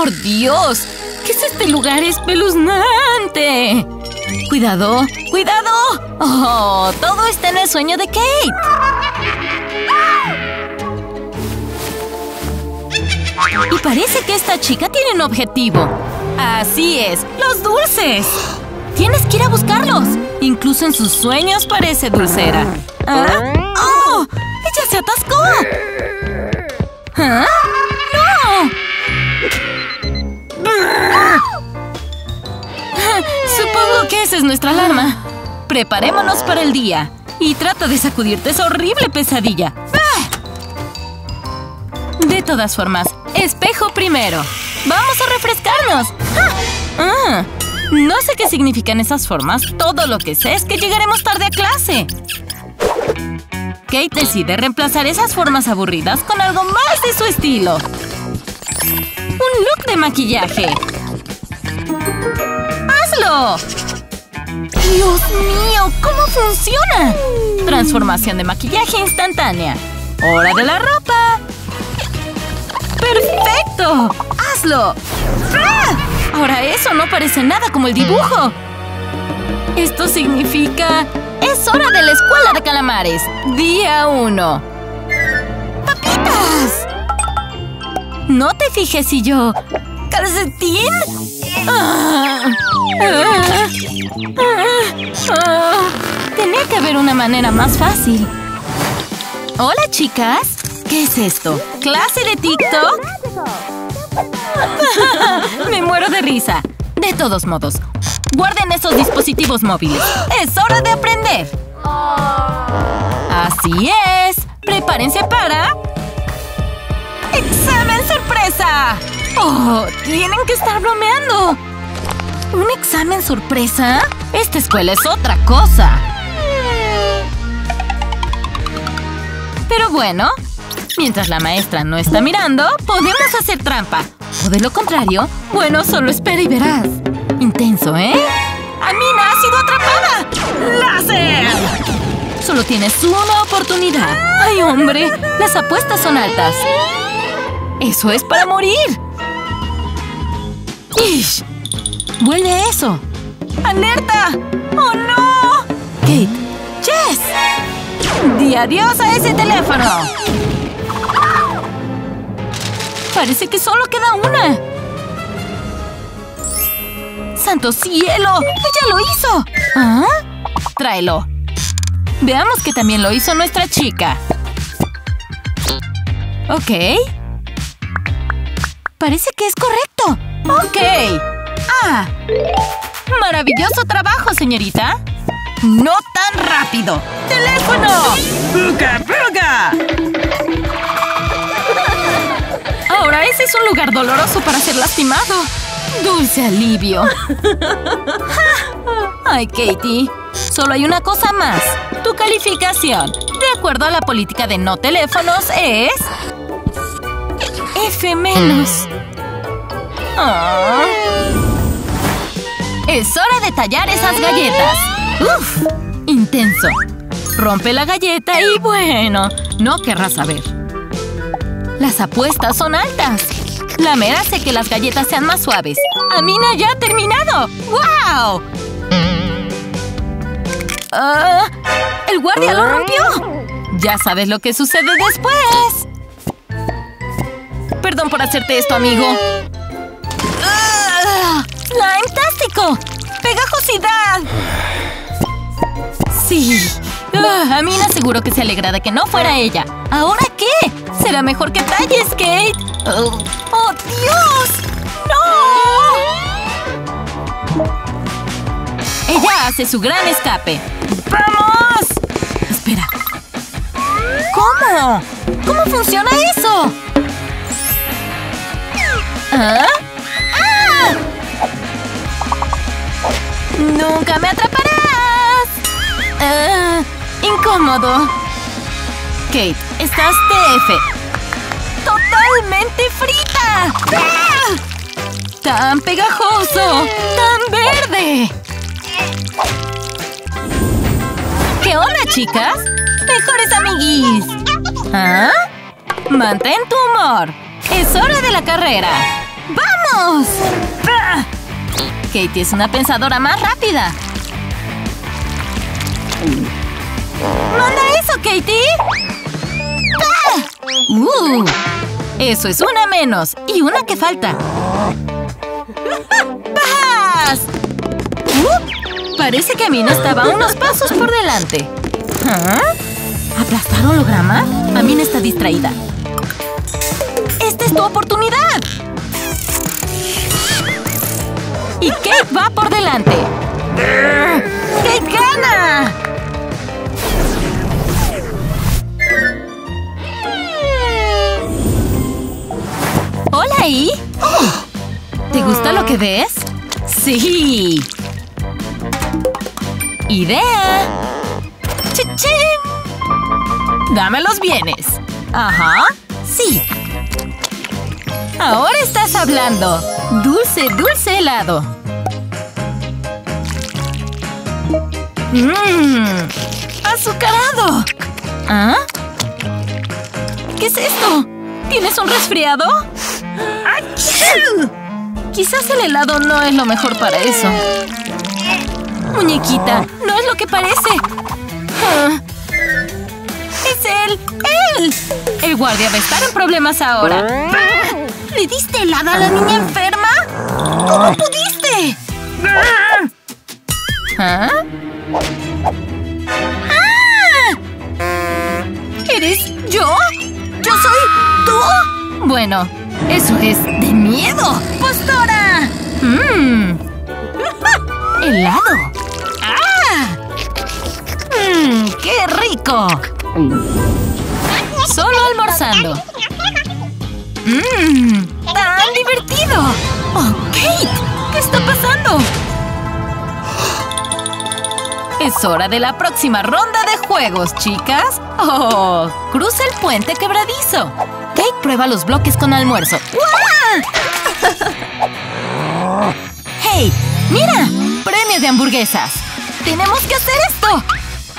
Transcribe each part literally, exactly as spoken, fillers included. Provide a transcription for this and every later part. ¡Por Dios! ¿Qué es este lugar espeluznante? ¡Cuidado! ¡Cuidado! ¡Oh! ¡Todo está en el sueño de Kate! Y parece que esta chica tiene un objetivo. ¡Así es! ¡Los dulces! ¡Tienes que ir a buscarlos! Incluso en sus sueños parece dulcera. ¿Ah? ¡Oh! ¡Ella se atascó! ¿Ah? ¡No! Supongo que esa es nuestra alarma. Preparémonos para el día. Y trata de sacudirte esa horrible pesadilla. De todas formas, espejo primero. ¡Vamos a refrescarnos! ¡Ah! No sé qué significan esas formas. Todo lo que sé es que llegaremos tarde a clase. Kate decide reemplazar esas formas aburridas con algo más de su estilo. ¡Un look de maquillaje! ¡Hazlo! ¡Dios mío! ¿Cómo funciona? Transformación de maquillaje instantánea. ¡Hora de la ropa! ¡Perfecto! ¡Hazlo! ¡Ah! Ahora eso no parece nada como el dibujo. Esto significa... ¡Es hora de la escuela de calamares! ¡Día uno! ¡Papitas! No te fijes si yo... ¿Calcetín? Ah, ah, ah, ah. Tenía que haber una manera más fácil. Hola, chicas. ¿Qué es esto? ¿Clase de TikTok? Me muero de risa. De todos modos, guarden esos dispositivos móviles. ¡Es hora de aprender! ¡Así es! ¡Prepárense para... ¡Examen sorpresa! ¡Oh! ¡Tienen que estar bromeando! ¿Un examen sorpresa? Esta escuela es otra cosa. Pero bueno, mientras la maestra no está mirando, podemos hacer trampa. O de lo contrario, bueno, solo espera y verás. Intenso, ¿eh? ¡Amina ha sido atrapada! ¡Láser! Solo tienes una oportunidad. ¡Ay, hombre! Las apuestas son altas. ¡Eso es para morir! ¡Ish! ¡Vuelve a eso! ¡Alerta! ¡Oh, no! ¡Kate! ¡Jess! ¡Di adiós a ese teléfono! Parece que solo queda una. ¡Santo cielo! ¡Ella lo hizo! ¿Ah? Tráelo. Veamos que también lo hizo nuestra chica. Ok. Parece que es correcto. Ok. Ah. Maravilloso trabajo, señorita. No tan rápido. ¡Teléfono! ¡Puca, puca! Ahora ese es un lugar doloroso para ser lastimado. Dulce alivio. Ay, Katie. Solo hay una cosa más. Tu calificación, de acuerdo a la política de no teléfonos, es... F menos. Oh. Es hora de tallar esas galletas. ¡Uf! Intenso. Rompe la galleta y bueno, no querrás saber. Las apuestas son altas. La mera hace que las galletas sean más suaves. ¡Amina ya ha terminado! ¡Wow! Uh, ¡El guardia lo rompió! Ya sabes lo que sucede después. Perdón por hacerte esto, amigo. ¡Ah! ¡Fantástico! ¡Pegajosidad! Sí. Ah, Amina seguro que se alegra de que no fuera ella. ¿Ahora qué? Será mejor que talles, Kate. ¡Oh, oh Dios! ¡No! Ella hace su gran escape. ¡Vamos! Espera. ¿Cómo? ¿Cómo funciona eso? ¿Ah? ¡Ah! ¡Nunca me atraparás! Ah, ¡incómodo! Kate, estás T F. ¡Totalmente frita! ¡Ah! ¡Tan pegajoso! ¡Tan verde! ¿Qué onda, chicas? ¡Mejores amiguis! ¿Ah? ¡Mantén tu humor! ¡Es hora de la carrera! ¡Vamos! ¡Vamos! ¡Ah! Katie es una pensadora más rápida. ¡Manda eso, Katie! ¡Ah! ¡Uh! Eso es una menos y una que falta. ¡Vas! Uh, parece que Amina estaba unos pasos por delante. ¿Ah? ¿Aplastar holograma? Amina está distraída. ¡Esta es tu oportunidad! Y Kate va por delante. ¡Kate gana! ¡Hola ahí! ¿Te gusta lo que ves? ¡Sí! ¡Idea! ¡Chichín! ¡Dame los bienes! ¡Ajá! ¡Sí! ¡Ahora estás hablando! ¡Dulce, dulce helado! ¡Mmm! ¡Azucarado! ¿Ah? ¿Qué es esto? ¿Tienes un resfriado? ¡Achú! Quizás el helado no es lo mejor para eso. Muñequita, no es lo que parece. Ah. ¡Es él! ¡Él! El guardia va a estar en problemas ahora. ¡Ah! ¿Le diste helado a la niña enferma? ¿Cómo pudiste? ¿Ah? ¡Ah! ¿Eres yo? ¿Yo soy tú? Bueno, eso es de miedo. ¡Postora! ¡Mmm! ¡Helado! ¡Ah! ¡Mmm! ¡Qué rico! Solo almorzando. ¡Mmm! ¡Tan divertido! ¡Oh, Kate! ¿Qué está pasando? Es hora de la próxima ronda de juegos, chicas. ¡Oh! Cruza el puente quebradizo. Kate prueba los bloques con almuerzo. ¡Wow! ¡Hey! ¡Mira! ¡Premio de hamburguesas! ¡Tenemos que hacer esto!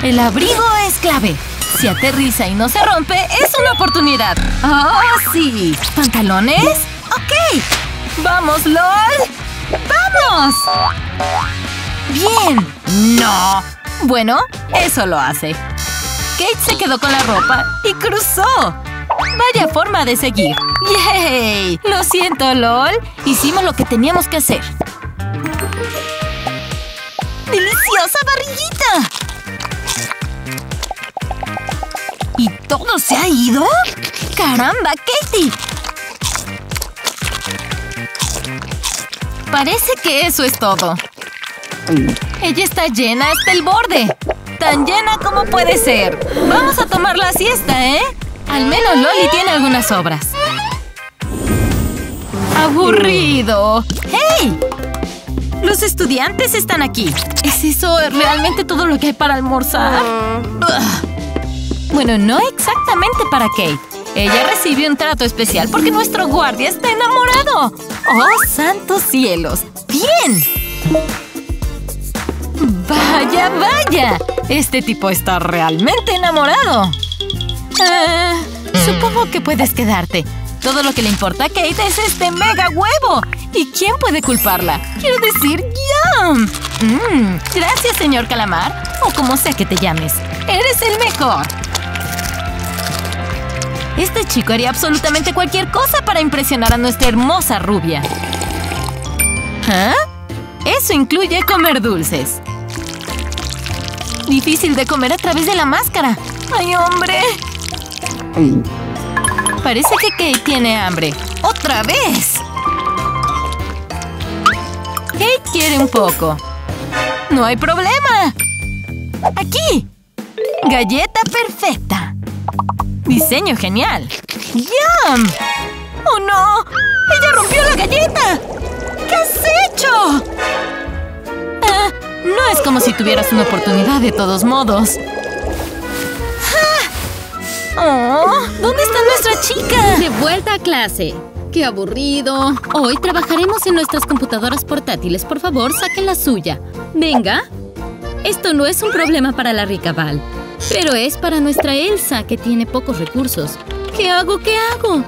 El abrigo es clave. Si aterriza y no se rompe, es una oportunidad. ¡Oh, sí! ¿Pantalones? ¡Ok! ¡Vamos, LOL! ¡Vamos! ¡Bien! ¡No! Bueno, eso lo hace. Kate se quedó con la ropa y cruzó. Vaya forma de seguir. ¡Yay! Lo siento, LOL. Hicimos lo que teníamos que hacer. ¡Deliciosa barriguita! ¿Y todo se ha ido? ¡Caramba, Katie! Parece que eso es todo. Ella está llena hasta el borde. Tan llena como puede ser. Vamos a tomar la siesta, ¿eh? Al menos Loli tiene algunas sobras. ¡Aburrido! ¡Hey! Los estudiantes están aquí. ¿Es eso realmente todo lo que hay para almorzar? Ugh. Bueno, no exactamente para Kate. Ella recibe un trato especial porque nuestro guardia está enamorado. ¡Oh, santos cielos! ¡Bien! ¡Vaya, vaya! Este tipo está realmente enamorado. Uh, supongo que puedes quedarte. Todo lo que le importa a Kate es este mega huevo. ¿Y quién puede culparla? Quiero decir, ¡yum! Mm, gracias, señor Calamar. O como sea que te llames. ¡Eres el mejor! Este chico haría absolutamente cualquier cosa para impresionar a nuestra hermosa rubia. ¿Ah? Eso incluye comer dulces. Difícil de comer a través de la máscara. ¡Ay, hombre! Parece que Kate tiene hambre. ¡Otra vez! Kate quiere un poco. ¡No hay problema! ¡Aquí! ¡Galleta perfecta! ¡Diseño genial! ¡Yum! ¡Oh, no! ¡Ella rompió la galleta! ¿Qué has hecho? Ah, no es como si tuvieras una oportunidad de todos modos. Oh, ¿dónde está nuestra chica? De vuelta a clase. ¡Qué aburrido! Hoy trabajaremos en nuestras computadoras portátiles. Por favor, saquen la suya. Venga. Esto no es un problema para la rica Val. Pero es para nuestra Elsa, que tiene pocos recursos. ¿Qué hago? ¿Qué hago?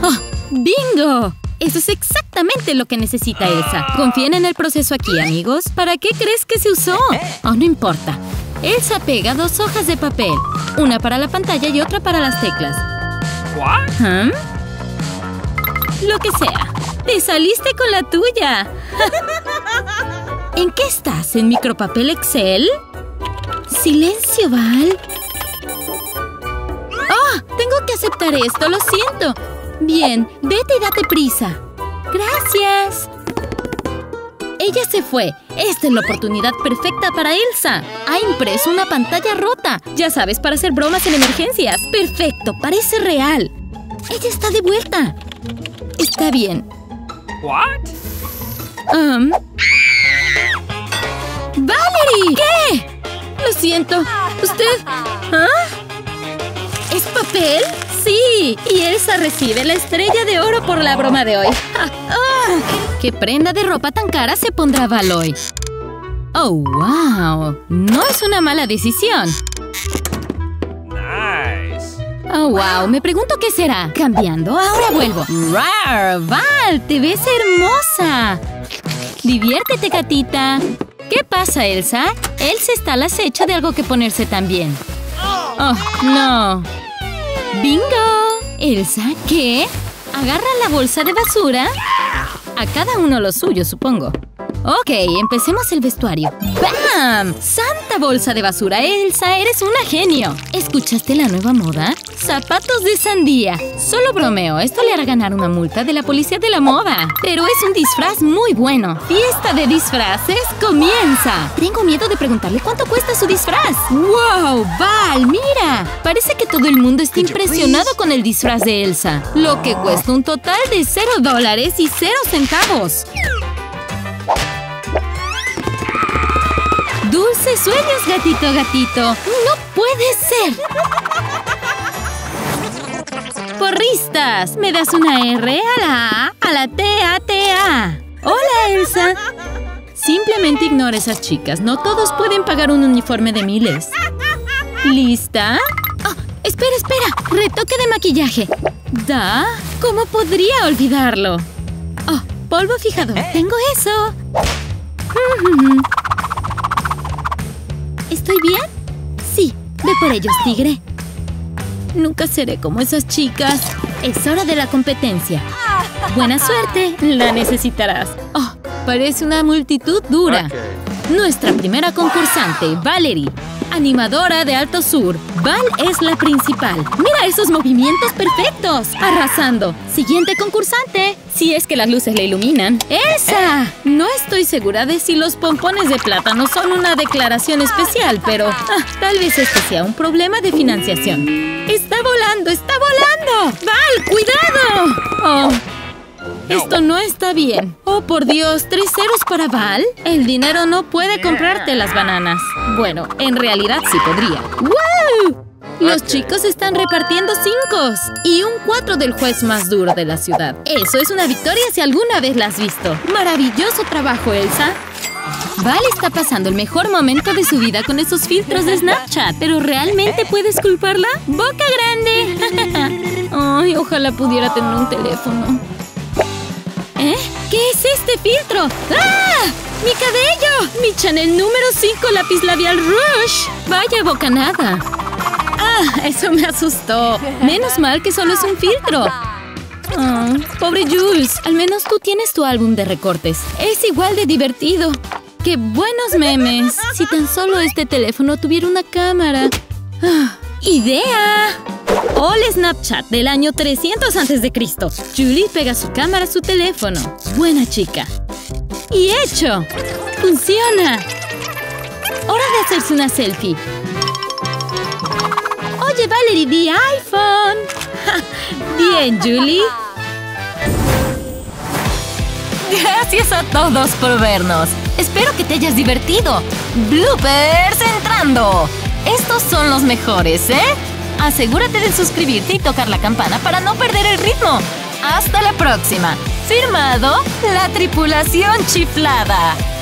¡Oh, bingo! Eso es exactamente lo que necesita Elsa. Confíen en el proceso aquí, amigos. ¿Para qué crees que se usó? Oh, no importa. Elsa pega dos hojas de papel. Una para la pantalla y otra para las teclas. ¿Qué? ¿Ah? Lo que sea. ¡Te saliste con la tuya! ¿En qué estás? ¿En micropapel Excel? ¡Silencio, Val! ¡Ah! ¡Oh, tengo que aceptar esto! ¡Lo siento! Bien, vete y date prisa. ¡Gracias! Ella se fue. Esta es la oportunidad perfecta para Elsa. Ha impreso una pantalla rota. Ya sabes, para hacer bromas en emergencias. ¡Perfecto! ¡Parece real! ¡Ella está de vuelta! Está bien. ¿Qué? Um... ¡Valerie! ¿Qué? Lo siento. ¿Usted? ¿Ah? ¿Es papel? ¡Sí! Y Elsa recibe la estrella de oro por la broma de hoy. ¡Ah! ¡Ah! ¡Qué prenda de ropa tan cara se pondrá Val hoy! ¡Oh, wow! No es una mala decisión. ¡Oh, wow! Me pregunto qué será. Cambiando, ahora vuelvo. ¡Rar! ¡Val! ¡Te ves hermosa! ¡Diviértete, gatita! ¿Qué pasa, Elsa? Elsa está al acecho de algo que ponerse también. ¡Oh, no! ¡Bingo! Elsa, ¿qué? Agarra la bolsa de basura. A cada uno lo suyo, supongo. Ok, empecemos el vestuario. ¡Bam! ¡Santa bolsa de basura! ¡Elsa, eres una genio! ¿Escuchaste la nueva moda? ¡Zapatos de sandía! Solo bromeo, esto le hará ganar una multa de la policía de la moda. Pero es un disfraz muy bueno. ¡Fiesta de disfraces comienza! Tengo miedo de preguntarle cuánto cuesta su disfraz. ¡Wow! ¡Val, mira! Parece que todo el mundo está impresionado con el disfraz de Elsa. Lo que cuesta un total de cero dólares y cero centavos. ¡Dulces sueños, gatito, gatito! ¡No puede ser! ¡Porristas! ¿Me das una R a la A, a la T, a T, a? ¡Hola, Elsa! Simplemente ignora a esas chicas. No todos pueden pagar un uniforme de miles. ¿Lista? Oh, ¡espera, espera! ¡Retoque de maquillaje! ¿Da? ¿Cómo podría olvidarlo? ¡Oh, polvo fijador! ¡Tengo eso! Mm-hmm. ¿Estoy bien? Sí, ve por ellos, tigre. Nunca seré como esas chicas. Es hora de la competencia. Buena suerte, la necesitarás. Oh, parece una multitud dura. Okay. Nuestra primera concursante, Valerie, animadora de Alto Sur. Val es la principal. ¡Mira esos movimientos perfectos! ¡Arrasando! Siguiente concursante. Si es que las luces le iluminan. ¡Elsa! No estoy segura de si los pompones de plátano son una declaración especial, pero ah, tal vez este sea un problema de financiación. ¡Está volando! ¡Está volando! ¡Val, cuidado! Oh, esto no está bien. Oh, por Dios, ¿tres ceros para Val? El dinero no puede comprarte las bananas. Bueno, en realidad sí podría. ¡Wow! Los okay. chicos están repartiendo cincos y un cuatro del juez más duro de la ciudad. Eso es una victoria si alguna vez la has visto. Maravilloso trabajo, Elsa. Val está pasando el mejor momento de su vida con esos filtros de Snapchat. ¿Pero realmente puedes culparla? ¡Boca grande! Ay, ojalá pudiera tener un teléfono. ¿Eh? ¿Qué es este filtro? ¡Ah! ¡Mi cabello! ¡Mi Chanel número cinco lápiz labial Rouge! ¡Vaya bocanada! ¡Ah! ¡Eso me asustó! Menos mal que solo es un filtro. Oh, pobre Jules. Al menos tú tienes tu álbum de recortes. Es igual de divertido. ¡Qué buenos memes! Si tan solo este teléfono tuviera una cámara. Ah, ¡idea! Hola Snapchat del año trescientos antes de Cristo. Julie pega su cámara a su teléfono. Buena chica. ¡Y hecho! ¡Funciona! Hora de hacerse una selfie. ¡Oye, Valerie, di iPhone! Bien, Julie. Gracias a todos por vernos. Espero que te hayas divertido. ¡Bloopers entrando! Estos son los mejores, ¿eh? Asegúrate de suscribirte y tocar la campana para no perder el ritmo. ¡Hasta la próxima! Firmado, la tripulación chiflada.